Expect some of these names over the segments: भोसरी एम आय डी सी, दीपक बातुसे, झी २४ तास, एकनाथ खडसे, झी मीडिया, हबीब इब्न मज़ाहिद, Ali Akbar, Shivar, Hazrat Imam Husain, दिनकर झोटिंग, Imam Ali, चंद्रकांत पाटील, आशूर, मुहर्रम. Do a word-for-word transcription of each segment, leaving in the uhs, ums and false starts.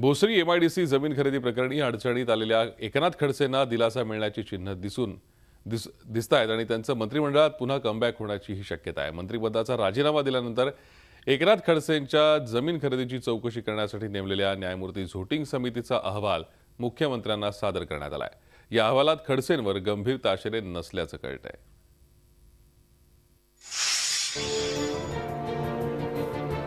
भोसरी एम आय डी सी जमीन खरेदी प्रकरणी अडचणीत आलेल्या एकनाथ खडसेंना दिलासा मिळण्याची चिन्ह दिसून दिस दिसतायत आणि त्यांचं मंत्रिमंडळात पुन्हा कमबॅक होण्याची ही शक्यता आहे। मंत्रिपदाचा राजीनामा दिल्यानंतर एकनाथ खडसेंच्या जमीन खरेदीची चौकशी करण्यासाठी नेमलेल्या न्यायमूर्ती झोटिंग समितीचा अहवाल मुख्यमंत्र्यांना सादर करण्यात आला आहे। या अहवालात खडसेंवर गंभीर ताशेरे नसल्याचं कळतंय।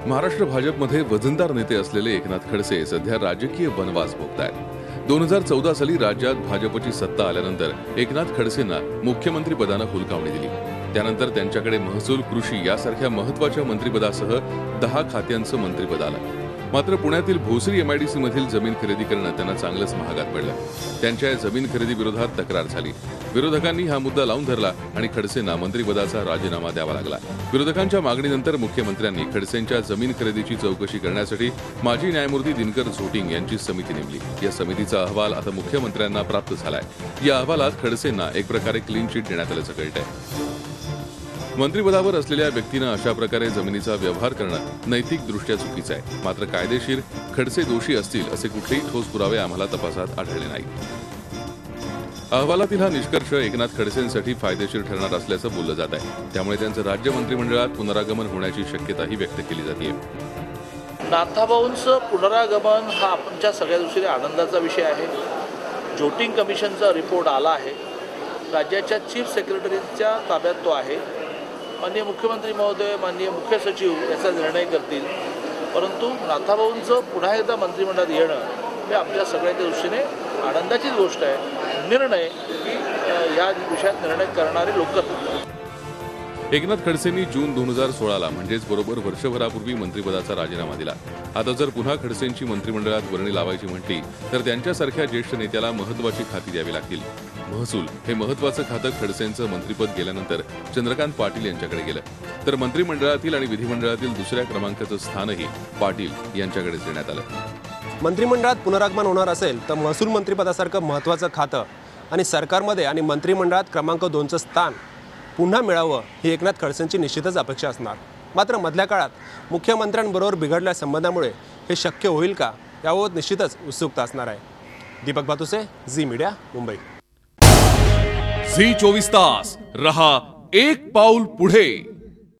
महाराष्ट्र भाजपमध्ये वजनदार नेते असलेले एकनाथ खडसे सध्या राजकीय वनवास भोगतायत। दोन हजार चौदा साली राज्यात भाजपची सत्ता आल्यानंतर एकनाथ खडसेंना मुख्यमंत्री पदाने हुलकावणी दिली। त्यानंतर त्यांच्याकडे महसूल, कृषी यासारख्या महत्त्वाच्या मंत्रिपदासह दहा खात्यांचं मंत्रिपद आलं। मात्र पुण्यातील भोसरी एम आय डी सी मधील जमीन खरेदी करणं त्यांना चांगलंच महागात पडलं। त्यांच्या जमीन खरेदी विरोधात तक्रार झाली। विरोधकांनी हा मुद्दा लावून धरला आणि खडसेंना मंत्रिपदाचा राजीनामा द्यावा लागला। विरोधकांच्या मागणीनंतर मुख्यमंत्र्यांनी खडसेंच्या जमीन खरेदीची चौकशी करण्यासाठी माजी न्यायमूर्ती दिनकर झोटिंग यांची समिती नेमली। या समितीचा अहवाल आता मुख्यमंत्र्यांना प्राप्त झालाय। या अहवालात खडसेंना एक प्रकारे क्लीन चिट देण्यात आल्याचं कळतंय। मंत्रिपदावर असलेल्या व्यक्तीने अशा प्रकारे जमिनीचा व्यवहार करणं नैतिक दृष्ट्या चुकीचं आहे। मात्र कायदेशीर खडसे दोषी असतील असे कुठलेही ठोस पुरावे आम्हाला तपासात आढळले नाहीत। अहवालातील हा निष्कर्ष एकनाथ खडसेंसाठी फायदेशीर ठरणार असल्याचं बोललं जात आहे। त्यामुळे त्यांचं राज्य मंत्रिमंडळात पुनरागमन होण्याची शक्यताही व्यक्त केली जाते। नाथाभाऊंचं पुनरागमन हा आमच्या सगळ्या दृष्टीने आनंदाचा विषय आहे। झोटिंग कमिशनचा रिपोर्ट आला आहे। राज्याच्या चीफ सेक्रेटरीच्या ताब्यात तो आहे। माननीय मुख्यमंत्री महोदय, माननीय मुख्य सचिव याचा निर्णय करतील। परंतु नाथाभाऊंचं पुन्हा एकदा मंत्रिमंडळात येणं हे आमच्या सगळ्यांच्या दृष्टीने आनंदाचीच गोष्ट आहे। निर्णय या विषयात निर्णय करणारे लोक होते। एकनाथ खडसेंनी जून दोन हजार सोळाला म्हणजेच बरोबर वर्षभरापूर्वी मंत्रिपदाचा राजीनामा दिला। आता जर पुन्हा खडसेंची मंत्रिमंडळात वर्णी लावायची म्हटली तर त्यांच्यासारख्या ज्येष्ठ नेत्याला महत्त्वाची खाती द्यावी लागतील। महसूल हे महत्त्वाचं खातं खडसेंचं मंत्रिपद गेल्यानंतर चंद्रकांत पाटील यांच्याकडे गेलं, तर मंत्रिमंडळातील आणि विधिमंडळातील दुसऱ्या क्रमांकाचं स्थानही पाटील यांच्याकडे देण्यात आलं। मंत्रिमंडळात पुनरागमन होणार असेल तर महसूल मंत्रिपदासारखं महत्त्वाचं खातं आणि सरकारमध्ये आणि मंत्रिमंडळात क्रमांक दोनचं स्थान पुन्हा मिळावं ही एकनाथ खडसेंची निश्चितच अपेक्षा असणार। मात्र मधल्या काळात मुख्यमंत्र्यांबरोबर बिघडलेल्या संबंधामुळे हे शक्य होईल का यावर निश्चितच उत्सुकता असणार आहे। दीपक बातुसे, झी मीडिया, मुंबई। झी चोवीस तास रहा एक पाऊल पुढे।